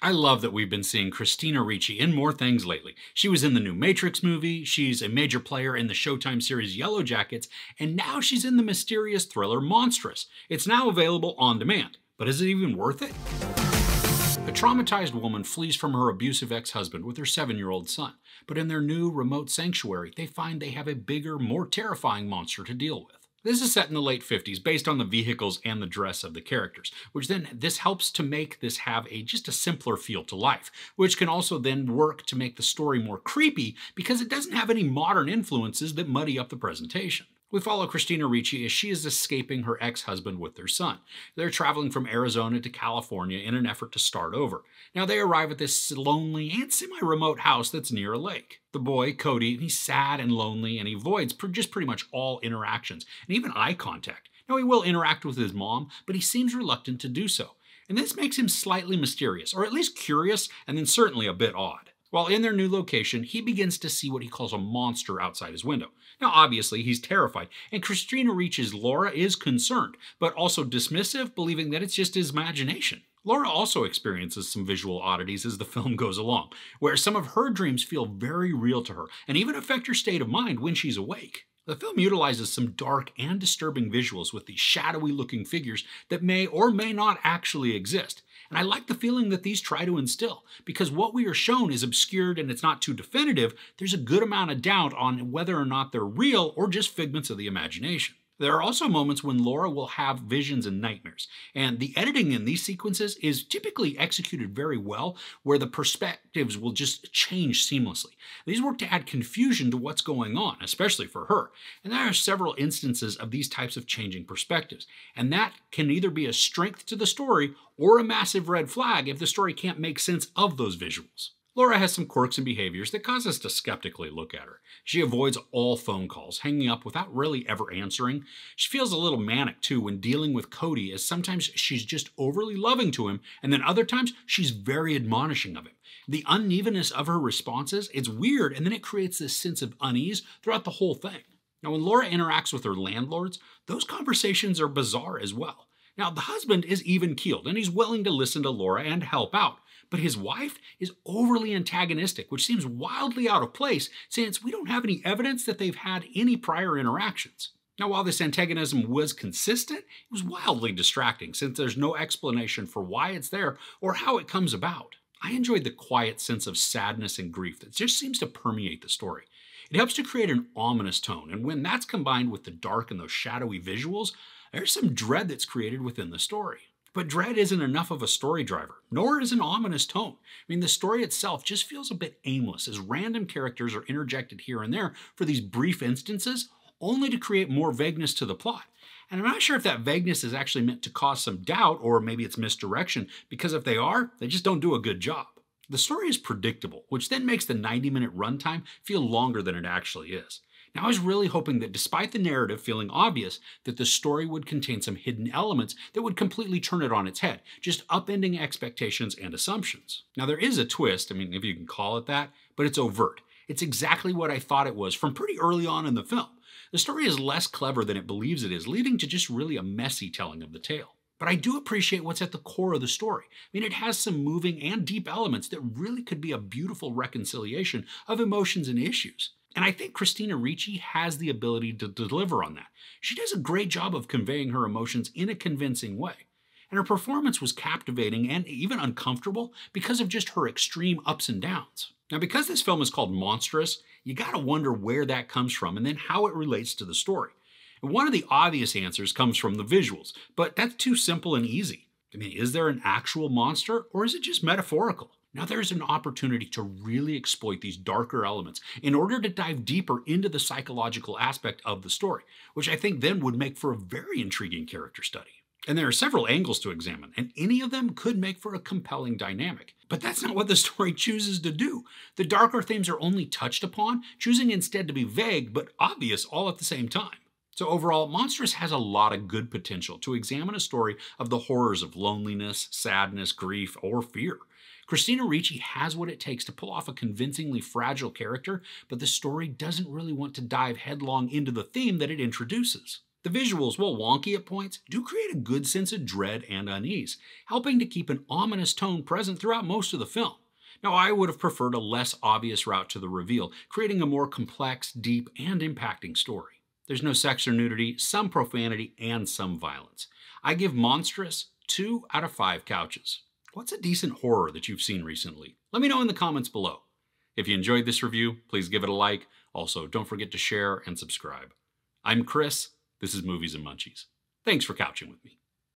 I love that we've been seeing Christina Ricci in more things lately. She was in the new Matrix movie, she's a major player in the Showtime series Yellowjackets, and now she's in the mysterious thriller Monstrous. It's now available on demand, but is it even worth it? A traumatized woman flees from her abusive ex-husband with her 7-year-old son, but in their new remote sanctuary, they find they have a bigger, more terrifying monster to deal with. This is set in the late 50s based on the vehicles and the dress of the characters, which then this helps to make this have just a simpler feel to life, which can also then work to make the story more creepy because it doesn't have any modern influences that muddy up the presentation. We follow Christina Ricci as she is escaping her ex-husband with their son. They're traveling from Arizona to California in an effort to start over. Now they arrive at this lonely and semi-remote house that's near a lake. The boy, Cody, he's sad and lonely and he avoids just pretty much all interactions and even eye contact. Now he will interact with his mom, but he seems reluctant to do so. And this makes him slightly mysterious, or at least curious, and then certainly a bit odd. While in their new location, he begins to see what he calls a monster outside his window. Now, obviously, he's terrified, and Christina Ricci's Laura is concerned, but also dismissive, believing that it's just his imagination. Laura also experiences some visual oddities as the film goes along, where some of her dreams feel very real to her, and even affect her state of mind when she's awake. The film utilizes some dark and disturbing visuals with these shadowy-looking figures that may or may not actually exist. And I like the feeling that these try to instill, because what we are shown is obscured and it's not too definitive. There's a good amount of doubt on whether or not they're real or just figments of the imagination. There are also moments when Laura will have visions and nightmares, and the editing in these sequences is typically executed very well, where the perspectives will just change seamlessly. These work to add confusion to what's going on, especially for her, and there are several instances of these types of changing perspectives, and that can either be a strength to the story or a massive red flag if the story can't make sense of those visuals. Laura has some quirks and behaviors that cause us to skeptically look at her. She avoids all phone calls, hanging up without really ever answering. She feels a little manic too when dealing with Cody, as sometimes she's just overly loving to him, and then other times she's very admonishing of him. The unevenness of her responses, it's weird, and then it creates this sense of unease throughout the whole thing. Now, when Laura interacts with her landlords, those conversations are bizarre as well. Now, the husband is even-keeled, and he's willing to listen to Laura and help out. But his wife is overly antagonistic, which seems wildly out of place since we don't have any evidence that they've had any prior interactions. Now, while this antagonism was consistent, it was wildly distracting since there's no explanation for why it's there or how it comes about. I enjoyed the quiet sense of sadness and grief that just seems to permeate the story. It helps to create an ominous tone, and when that's combined with the dark and those shadowy visuals, there's some dread that's created within the story. But dread isn't enough of a story driver, nor is an ominous tone. I mean, the story itself just feels a bit aimless as random characters are interjected here and there for these brief instances, only to create more vagueness to the plot. And I'm not sure if that vagueness is actually meant to cause some doubt, or maybe it's misdirection, because if they are, they just don't do a good job. The story is predictable, which then makes the 90-minute runtime feel longer than it actually is. Now, I was really hoping that despite the narrative feeling obvious, that the story would contain some hidden elements that would completely turn it on its head, just upending expectations and assumptions. Now, there is a twist, I mean, if you can call it that, but it's overt. It's exactly what I thought it was from pretty early on in the film. The story is less clever than it believes it is, leading to just really a messy telling of the tale. But I do appreciate what's at the core of the story. I mean, it has some moving and deep elements that really could be a beautiful reconciliation of emotions and issues. And I think Christina Ricci has the ability to deliver on that. She does a great job of conveying her emotions in a convincing way. And her performance was captivating and even uncomfortable because of just her extreme ups and downs. Now, because this film is called Monstrous, you gotta wonder where that comes from and then how it relates to the story. And one of the obvious answers comes from the visuals, but that's too simple and easy. I mean, is there an actual monster, or is it just metaphorical? Now, there's an opportunity to really exploit these darker elements in order to dive deeper into the psychological aspect of the story, which I think then would make for a very intriguing character study. And there are several angles to examine, and any of them could make for a compelling dynamic. But that's not what the story chooses to do. The darker themes are only touched upon, choosing instead to be vague but obvious all at the same time. So overall, Monstrous has a lot of good potential to examine a story of the horrors of loneliness, sadness, grief, or fear. Christina Ricci has what it takes to pull off a convincingly fragile character, but the story doesn't really want to dive headlong into the theme that it introduces. The visuals, while wonky at points, do create a good sense of dread and unease, helping to keep an ominous tone present throughout most of the film. Now, I would have preferred a less obvious route to the reveal, creating a more complex, deep, and impacting story. There's no sex or nudity, some profanity, and some violence. I give Monstrous 2 out of 5 couches. What's a decent horror that you've seen recently? Let me know in the comments below. If you enjoyed this review, please give it a like. Also, don't forget to share and subscribe. I'm Chris. This is Movies and Munchies. Thanks for couching with me.